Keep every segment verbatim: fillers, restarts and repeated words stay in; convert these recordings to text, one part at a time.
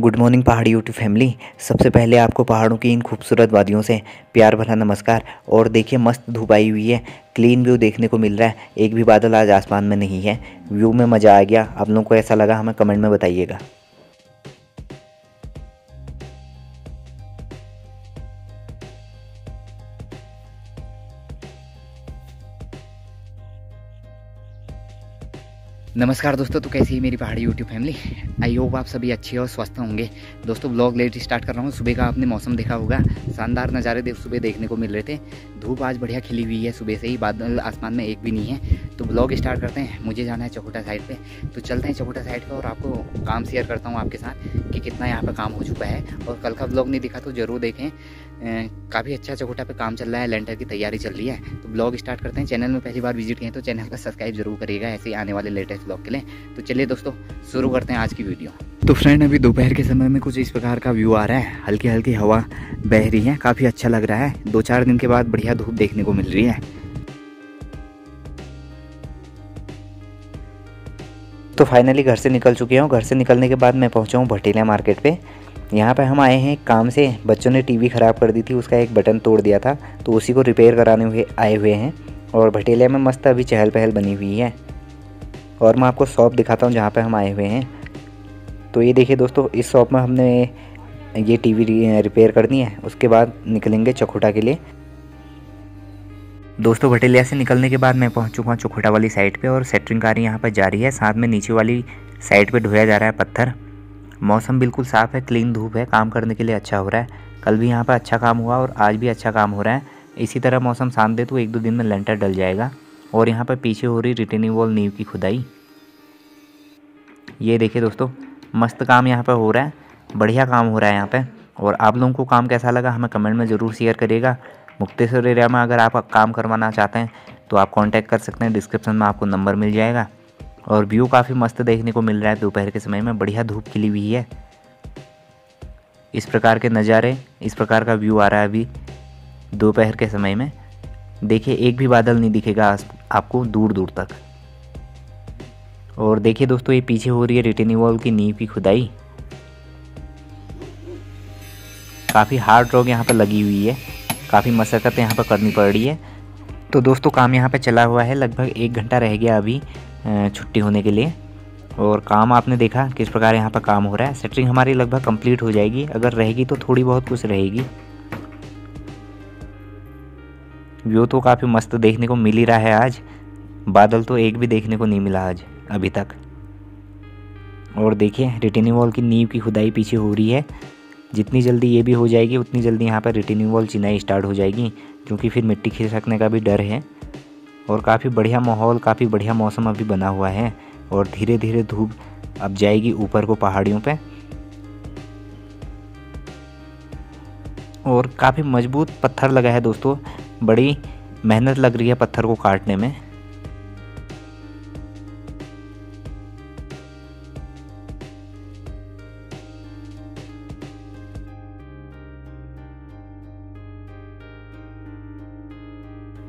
Good morning Pahadi YouTube family. सबसे पहले आपको पहाड़ों की इन खूबसूरत वादियों से प्यार भरा नमस्कार। और देखिए मस्त धूप आई हुई है, क्लीन व्यू देखने को मिल रहा है, एक भी बादल आज आसमान में नहीं है। व्यू में मज़ा आ गया। आप लोगों को ऐसा लगा हमें कमेंट में बताइएगा। नमस्कार दोस्तों, तो कैसी है मेरी पहाड़ी यूट्यूब फैमिली। आई होप आप सभी अच्छे और स्वस्थ होंगे। दोस्तों ब्लॉग लेट स्टार्ट कर रहा हूँ। सुबह का आपने मौसम देखा होगा, शानदार नज़ारे देख सुबह देखने को मिल रहे थे। धूप आज बढ़िया खिली हुई है, सुबह से ही बादल आसमान में एक भी नहीं है। तो ब्लॉग स्टार्ट करते हैं। मुझे जाना है चकोटा साइड पे, तो चलते हैं चकोटा साइड पे और आपको काम शेयर करता हूँ आपके साथ कि कितना यहाँ पर काम हो चुका है। और कल का ब्लॉग नहीं दिखा तो ज़रूर देखें, काफ़ी अच्छा चकोटा पे काम चल रहा है, लेंटर की तैयारी चल रही है। तो ब्लॉग स्टार्ट करते हैं। चैनल में पहली बार विजिट किए तो चैनल का सब्सक्राइब जरूर करिएगा ऐसे ही आने वाले लेटेस्ट ब्लॉग के लिए। तो चलिए दोस्तों शुरू करते हैं आज की वीडियो। तो फ्रेंड अभी दोपहर के समय में कुछ इस प्रकार का व्यू आ रहा है, हल्की हल्की हवा बह रही है, काफ़ी अच्छा लग रहा है। दो चार दिन के बाद बढ़िया धूप देखने को मिल रही है। तो फाइनली घर से निकल चुके हूँ। घर से निकलने के बाद मैं पहुँचा हूँ भटेलिया मार्केट पे। यहाँ पे हम आए हैं काम से। बच्चों ने टीवी ख़राब कर दी थी, उसका एक बटन तोड़ दिया था, तो उसी को रिपेयर कराने हुए आए हुए हैं। और भटेलिया में मस्त अभी चहल पहल बनी हुई है। और मैं आपको शॉप दिखाता हूँ जहाँ पे हम आए हुए हैं। तो ये देखिए दोस्तों, इस शॉप में हमने ये टीवी रिपेयर करनी है, उसके बाद निकलेंगे चकोटा के लिए। दोस्तों भटेलिया से निकलने के बाद मैं पहुँच चुका हूँ चकोटा वाली साइड पर, और सेटरिंग कार्य यहाँ पर जारी है। साथ में नीचे वाली साइड पर ढोया जा रहा है पत्थर। मौसम बिल्कुल साफ़ है, क्लीन धूप है, काम करने के लिए अच्छा हो रहा है। कल भी यहाँ पर अच्छा काम हुआ और आज भी अच्छा काम हो रहा है। इसी तरह मौसम शांत है तो एक दो दिन में लेंटर डल जाएगा। और यहाँ पर पीछे हो रही रिटेनिंग वॉल नींव की खुदाई। ये देखिए दोस्तों, मस्त काम यहाँ पर हो रहा है, बढ़िया काम हो रहा है यहाँ पर। और आप लोगों को काम कैसा लगा हमें कमेंट में ज़रूर शेयर करिएगा। मुक्तेश्वर एरिया में अगर आप काम करवाना चाहते हैं तो आप कॉन्टैक्ट कर सकते हैं, डिस्क्रिप्शन में आपको नंबर मिल जाएगा। और व्यू काफ़ी मस्त देखने को मिल रहा है, दोपहर के समय में बढ़िया धूप खिली हुई है। इस प्रकार के नज़ारे, इस प्रकार का व्यू आ रहा है अभी दोपहर के समय में। देखिए एक भी बादल नहीं दिखेगा आपको दूर दूर तक। और देखिए दोस्तों ये पीछे हो रही है रिटेनिंग वॉल की नींव की खुदाई। काफ़ी हार्ड रॉक यहाँ पर लगी हुई है, काफ़ी मशक्कत यहाँ पर करनी पड़ रही है। तो दोस्तों काम यहाँ पर चला हुआ है, लगभग एक घंटा रह गया अभी छुट्टी होने के लिए। और काम आपने देखा किस प्रकार यहाँ पर काम हो रहा है। सेटरिंग हमारी लगभग कंप्लीट हो जाएगी, अगर रहेगी तो थोड़ी बहुत कुछ रहेगी। व्यू तो काफ़ी मस्त देखने को मिल ही रहा है आज, बादल तो एक भी देखने को नहीं मिला आज अभी तक। और देखिए रिटेनिंग वॉल की नींव की खुदाई पीछे हो रही है। जितनी जल्दी ये भी हो जाएगी उतनी जल्दी यहाँ पर रिटेनिंग वॉल चिनाई स्टार्ट हो जाएगी, क्योंकि फिर मिट्टी खिसकने का भी डर है। और काफ़ी बढ़िया माहौल, काफ़ी बढ़िया मौसम अभी बना हुआ है। और धीरे धीरे धूप अब जाएगी ऊपर को पहाड़ियों पे। और काफ़ी मजबूत पत्थर लगा है दोस्तों, बड़ी मेहनत लग रही है पत्थर को काटने में।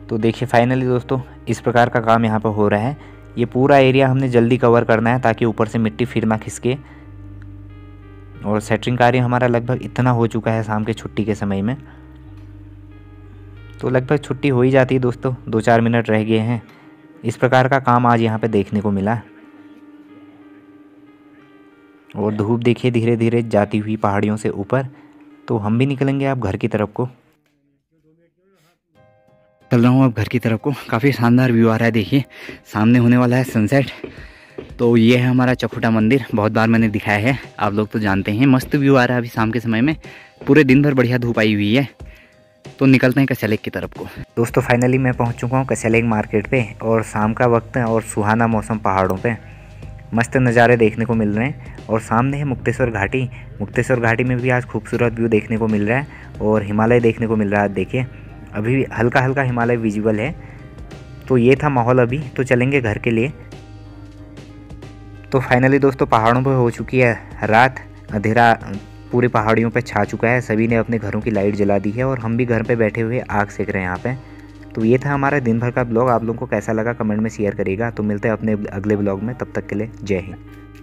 तो देखिए फाइनली दोस्तों इस प्रकार का काम यहाँ पर हो रहा है। ये पूरा एरिया हमने जल्दी कवर करना है ताकि ऊपर से मिट्टी फिर ना खिसके। और सेटरिंग कार्य हमारा लगभग इतना हो चुका है शाम के छुट्टी के समय में। तो लगभग छुट्टी हो ही जाती है दोस्तों, दो चार मिनट रह गए हैं। इस प्रकार का काम आज यहाँ पे देखने को मिला। और धूप देखिए धीरे धीरे जाती हुई पहाड़ियों से ऊपर। तो हम भी निकलेंगे आप घर की तरफ को। चल रहा हूँ अब घर की तरफ को। काफ़ी शानदार व्यू आ रहा है, देखिए सामने होने वाला है सनसेट। तो ये है हमारा चकोटा मंदिर, बहुत बार मैंने दिखाया है, आप लोग तो जानते हैं। मस्त व्यू आ रहा है अभी शाम के समय में, पूरे दिन भर बढ़िया धूप आई हुई है। तो निकलते हैं कस्या लेक की तरफ को। दोस्तों फाइनली मैं पहुँच चुका हूँ कस्या लेक मार्केट पर। और शाम का वक्त है और सुहाना मौसम पहाड़ों पर, मस्त नज़ारे देखने को मिल रहे हैं। और सामने है मुक्तेश्वर घाटी। मुक्तेश्वर घाटी में भी आज खूबसूरत व्यू देखने को मिल रहा है और हिमालय देखने को मिल रहा है। देखिए अभी हल्का हल्का हिमालय विजिबल है। तो ये था माहौल अभी, तो चलेंगे घर के लिए। तो फाइनली दोस्तों पहाड़ों पर हो चुकी है रात, अंधेरा पूरे पहाड़ियों पर छा चुका है। सभी ने अपने घरों की लाइट जला दी है और हम भी घर पे बैठे हुए आग सेक रहे हैं यहाँ पे। तो ये था हमारा दिन भर का ब्लॉग, आप लोगों को कैसा लगा कमेंट में शेयर करिएगा। तो मिलते हैं अपने अगले ब्लॉग में, तब तक के लिए जय हिंद।